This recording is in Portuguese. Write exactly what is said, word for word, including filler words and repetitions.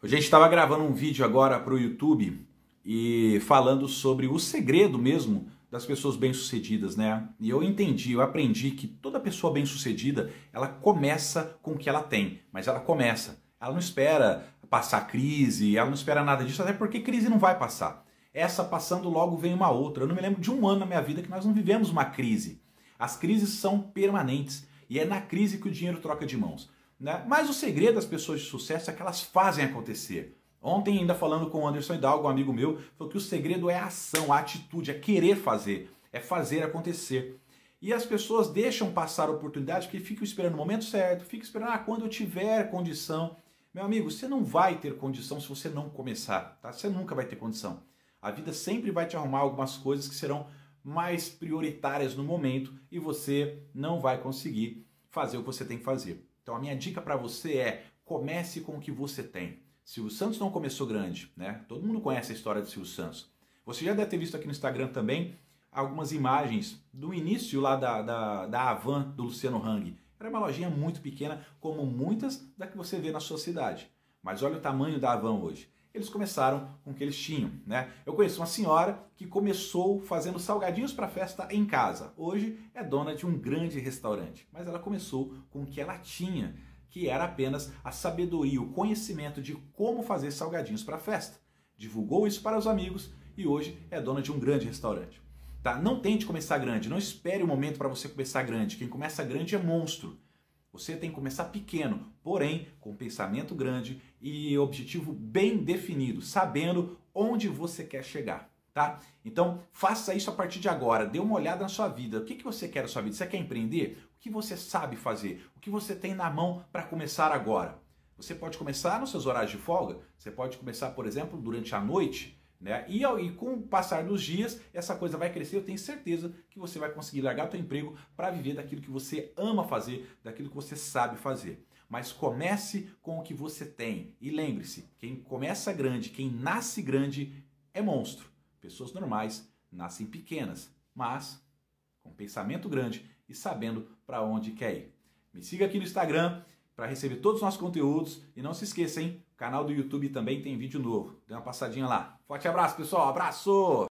A gente estava gravando um vídeo agora para o YouTube e falando sobre o segredo mesmo das pessoas bem-sucedidas, né? E eu entendi, eu aprendi que toda pessoa bem-sucedida, ela começa com o que ela tem, mas ela começa. Ela não espera passar crise, ela não espera nada disso, até porque crise não vai passar. Essa passando logo vem uma outra. Eu não me lembro de um ano na minha vida que nós não vivemos uma crise. As crises são permanentes e é na crise que o dinheiro troca de mãos. Né? Mas o segredo das pessoas de sucesso é que elas fazem acontecer. Ontem, ainda falando com o Anderson Hidalgo, um amigo meu, falou que o segredo é a ação, a atitude, é querer fazer, é fazer acontecer. E as pessoas deixam passar a oportunidade porque ficam esperando o momento certo, ficam esperando, ah, quando eu tiver condição. Meu amigo, você não vai ter condição se você não começar, tá? Você nunca vai ter condição. A vida sempre vai te arrumar algumas coisas que serão mais prioritárias no momento e você não vai conseguir fazer o que você tem que fazer. Então a minha dica para você é: comece com o que você tem. Silvio Santos não começou grande, né? Todo mundo conhece a história de Silvio Santos. Você já deve ter visto aqui no Instagram também algumas imagens do início lá da, da, da Havan do Luciano Hang. Era uma lojinha muito pequena, como muitas da que você vê na sua cidade. Mas olha o tamanho da Havan hoje. Eles começaram com o que eles tinham, né? Eu conheço uma senhora que começou fazendo salgadinhos para festa em casa. Hoje é dona de um grande restaurante, mas ela começou com o que ela tinha, que era apenas a sabedoria, o conhecimento de como fazer salgadinhos para festa. Divulgou isso para os amigos e hoje é dona de um grande restaurante. Tá? Não tente começar grande, não espere o momento para você começar grande. Quem começa grande é monstro. Você tem que começar pequeno, porém com pensamento grande e objetivo bem definido, sabendo onde você quer chegar, tá? Então faça isso a partir de agora, dê uma olhada na sua vida. O que, que você quer na sua vida? Você quer empreender? O que você sabe fazer? O que você tem na mão para começar agora? Você pode começar nos seus horários de folga, você pode começar, por exemplo, durante a noite, né? E, e com o passar dos dias, essa coisa vai crescer. Eu tenho certeza que você vai conseguir largar o seu emprego para viver daquilo que você ama fazer, daquilo que você sabe fazer. Mas comece com o que você tem. E lembre-se, quem começa grande, quem nasce grande é monstro. Pessoas normais nascem pequenas, mas com pensamento grande e sabendo para onde quer ir. Me siga aqui no Instagram para receber todos os nossos conteúdos. E não se esqueça, hein? O canal do YouTube também tem vídeo novo. Dê uma passadinha lá. Forte abraço, pessoal. Abraço!